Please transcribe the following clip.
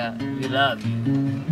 yeah, we love you.